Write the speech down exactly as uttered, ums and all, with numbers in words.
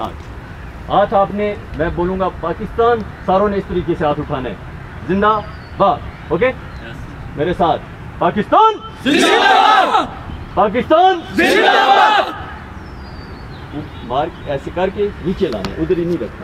आज आपने, मैं बोलूंगा, पाकिस्तान सारों ने इस तरीके से हाथ उठाना है। जिंदाबाद। ओके, मेरे साथ पाकिस्तान जिंदाबाद, पाकिस्तान जिंदाबाद। मार्क ऐसे करके नीचे लाना, उधर ही नहीं रखना।